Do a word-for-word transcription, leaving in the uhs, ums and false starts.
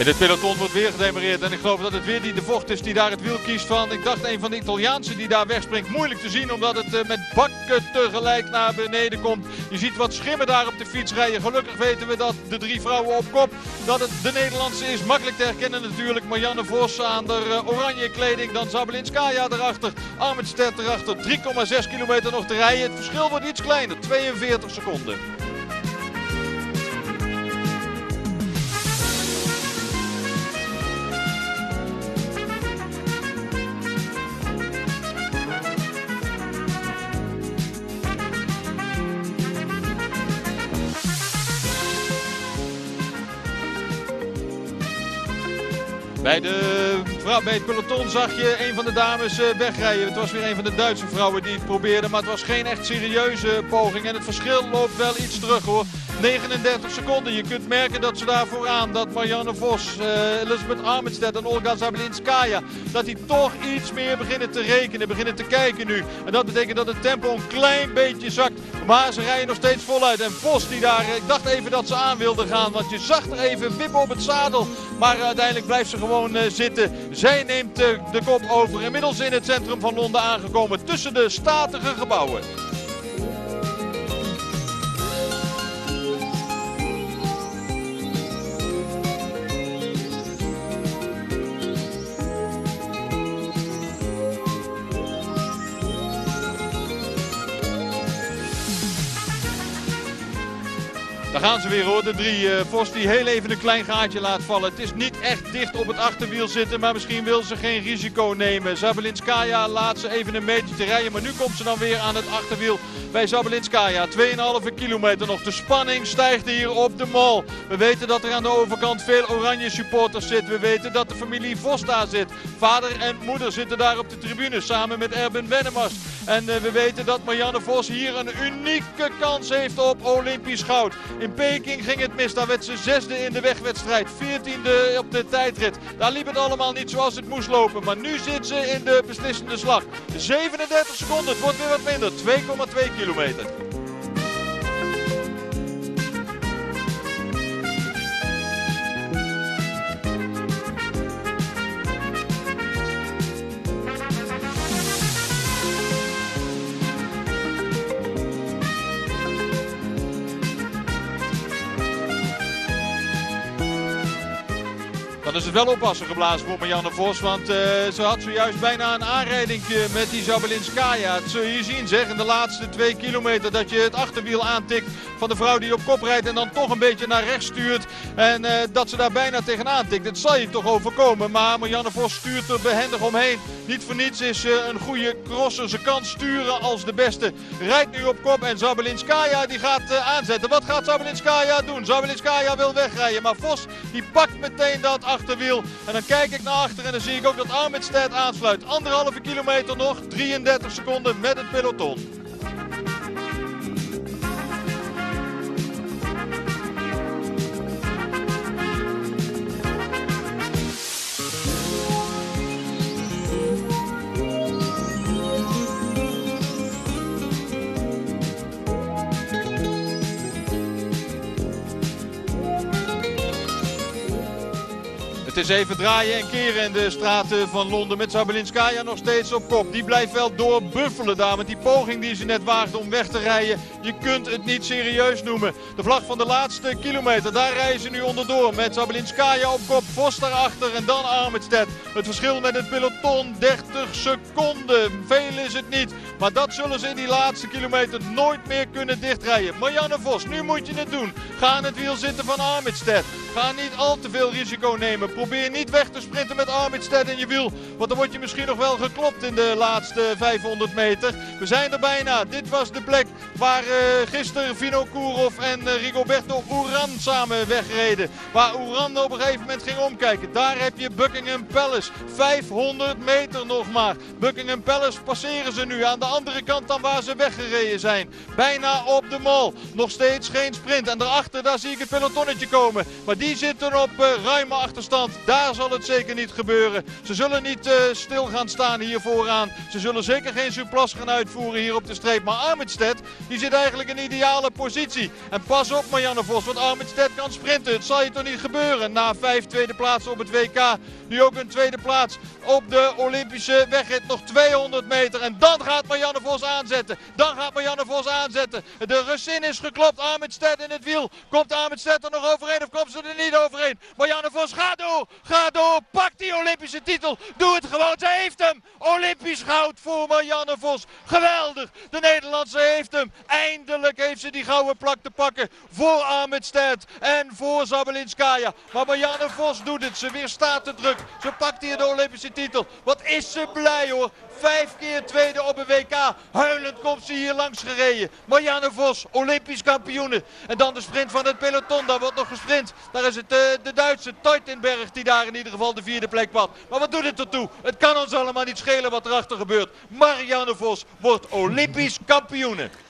En het peloton wordt weer gedemareerd. En ik geloof dat het weer die De Vocht is die daar het wiel kiest van. Ik dacht een van de Italiaanse die daar wegspringt. Moeilijk te zien omdat het met bakken tegelijk naar beneden komt. Je ziet wat schimmen daar op de fiets rijden. Gelukkig weten we dat de drie vrouwen op kop. Dat het de Nederlandse is. Makkelijk te herkennen natuurlijk. Marianne Vos aan de oranje kleding. Dan Zabelinskaya erachter. Armitstead erachter. drie komma zes kilometer nog te rijden. Het verschil wordt iets kleiner. tweeënveertig seconden. Bij, de, bij het peloton zag je een van de dames wegrijden. Het was weer een van de Duitse vrouwen die het probeerde. Maar het was geen echt serieuze poging. En het verschil loopt wel iets terug hoor. negenendertig seconden. Je kunt merken dat ze daar vooraan, dat Marianne Vos, uh, Elizabeth Armitstead en Olga Zabelinskaya, dat die toch iets meer beginnen te rekenen, beginnen te kijken nu. En dat betekent dat het tempo een klein beetje zakt. Maar ze rijden nog steeds voluit. En Vos die daar, ik dacht even dat ze aan wilde gaan, want je zag er even wippen op het zadel. Maar uiteindelijk blijft ze gewoon uh, zitten. Zij neemt uh, de kop over. Inmiddels in het centrum van Londen aangekomen tussen de statige gebouwen. Daar gaan ze weer hoor, de drie. Uh, Vos die heel even een klein gaatje laat vallen. Het is niet echt dicht op het achterwiel zitten, maar misschien wil ze geen risico nemen. Zabelinskaya laat ze even een metertje rijden, maar nu komt ze dan weer aan het achterwiel bij Zabelinskaya. twee komma vijf kilometer nog. De spanning stijgt hier op de Mall. We weten dat er aan de overkant veel oranje supporters zit. We weten dat de familie Vos daar zit. Vader en moeder zitten daar op de tribune samen met Erben Wennemars. En uh, we weten dat Marianne Vos hier een unieke kans heeft op Olympisch goud. In Peking ging het mis, daar werd ze zesde in de wegwedstrijd, veertiende op de tijdrit. Daar liep het allemaal niet zoals het moest lopen, maar nu zit ze in de beslissende slag. zevenendertig seconden, het wordt weer wat minder, twee komma twee kilometer. Dan is het wel oppassen geblazen voor Marianne Vos, want uh, ze had zojuist bijna een aanrijding met die Zabelinskaya. Dat zul je hier zien zeg, in de laatste twee kilometer dat je het achterwiel aantikt van de vrouw die op kop rijdt en dan toch een beetje naar rechts stuurt. En uh, dat ze daar bijna tegenaan tikt, dat zal je toch overkomen. Maar Marianne Vos stuurt er behendig omheen. Niet voor niets is ze een goede crosser, ze kan sturen als de beste. Rijdt nu op kop en Zabelinskaya die gaat uh, aanzetten. Wat gaat Zabelinskaya doen? Zabelinskaya wil wegrijden, maar Vos die pakt meteen dat achterwiel. Achterwiel. En dan kijk ik naar achter en dan zie ik ook dat Armitstead aansluit. Anderhalve kilometer nog, drieëndertig seconden met het peloton. Het is even draaien en keren in de straten van Londen met Zabelinskaya nog steeds op kop. Die blijft wel doorbuffelen daar met die poging die ze net waagde om weg te rijden. Je kunt het niet serieus noemen. De vlag van de laatste kilometer, daar rijden ze nu onderdoor met Zabelinskaya op kop. Vos daarachter en dan Armitstead. Het verschil met het peloton, dertig seconden. Veel is het niet, maar dat zullen ze in die laatste kilometer nooit meer kunnen dichtrijden. Marianne Vos, nu moet je het doen. Ga aan het wiel zitten van Armitstead. Ga niet al te veel risico nemen. Probeer niet weg te sprinten met Armitstead in je wiel. Want dan word je misschien nog wel geklopt in de laatste vijfhonderd meter. We zijn er bijna. Dit was de plek waar uh, gisteren Vino Kurov en uh, Rigoberto Urán samen wegreden. Waar Urán op een gegeven moment ging omkijken. Daar heb je Buckingham Palace. vijfhonderd meter nog maar. Buckingham Palace passeren ze nu aan de andere kant dan waar ze weggereden zijn. Bijna op de Mall. Nog steeds geen sprint. En daarachter daar zie ik het pelotonnetje komen. Maar die zitten op uh, ruime achterstand. Daar zal het zeker niet gebeuren. Ze zullen niet uh, stil gaan staan hier vooraan. Ze zullen zeker geen surplus gaan uitvoeren hier op de streep. Maar Armitstead, die zit eigenlijk in ideale positie. En pas op Marianne Vos, want Armitstead kan sprinten. Het zal je toch niet gebeuren na vijf tweede plaatsen op het W K. Nu ook een tweede plaats op de Olympische wegrit. Nog tweehonderd meter. En dan gaat Marianne Vos aanzetten. Dan gaat Marianne Vos aanzetten. De Russin is geklopt. Armitstead in het wiel. Komt Armitstead er nog overheen of komt ze er niet overheen? Marianne Vos gaat door. Gaat door. Pak die Olympische titel. Doe het gewoon. Ze heeft hem. Olympisch goud voor Marianne Vos. Geweldig. De Nederlandse heeft hem. Eindelijk heeft ze die gouden plak te pakken. Voor Armitstead en voor Zabelinskaya. Maar Marianne Vos doet het. Ze weerstaat de druk. Ze pakt hier de Olympische titel. Wat is ze blij hoor. Vijf keer tweede op een W K. Huilend komt ze hier langs gereden. Marianne Vos, Olympisch kampioene. En dan de sprint van het peloton. Daar wordt nog gesprint. Daar is het uh, de Duitse Teuttenberg die daar in ieder geval de vierde plek pakt. Maar wat doet het ertoe? Het kan ons allemaal niet schelen wat erachter gebeurt. Marianne Vos wordt Olympisch kampioene.